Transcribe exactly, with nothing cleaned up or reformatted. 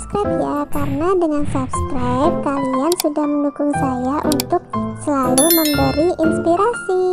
subscribe ya, karena dengan subscribe kalian sudah mendukung saya untuk selalu memberi inspirasi.